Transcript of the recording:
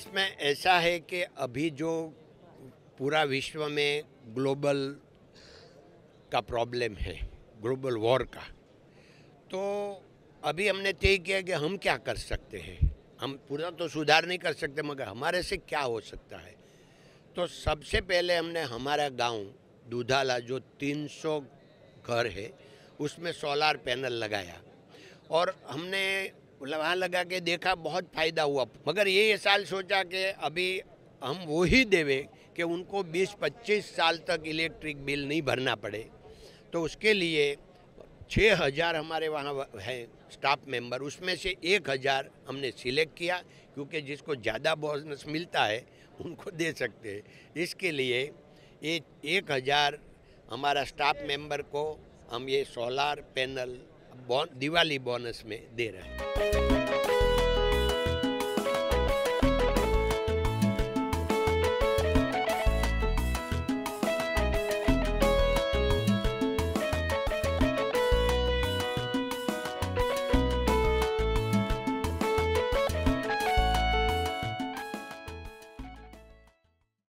इसमें ऐसा है कि अभी जो पूरा विश्व में ग्लोबल का प्रॉब्लम है, ग्लोबल वॉर का, तो अभी हमने तय किया कि हम क्या कर सकते हैं। हम पूरा तो सुधार नहीं कर सकते मगर हमारे से क्या हो सकता है। तो सबसे पहले हमने हमारा गांव दूधाला जो 300 घर है उसमें सोलार पैनल लगाया और हमने वहाँ लगा के देखा, बहुत फ़ायदा हुआ। मगर ये साल सोचा कि अभी हम वो ही देवे कि उनको 20-25 साल तक इलेक्ट्रिक बिल नहीं भरना पड़े। तो उसके लिए 6000 हमारे वहाँ हैं स्टाफ मेंबर, उसमें से 1000 हमने सिलेक्ट किया क्योंकि जिसको ज़्यादा बोनस मिलता है उनको दे सकते हैं। इसके लिए ये 1000 हमारा स्टाफ मेंबर को हम ये सोलार पैनल दिवाली बोनस में दे रहे हैं।